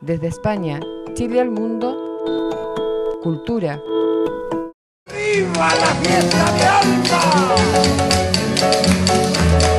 Desde España, Chile al Mundo, Cultura. ¡Viva la fiesta de Alta!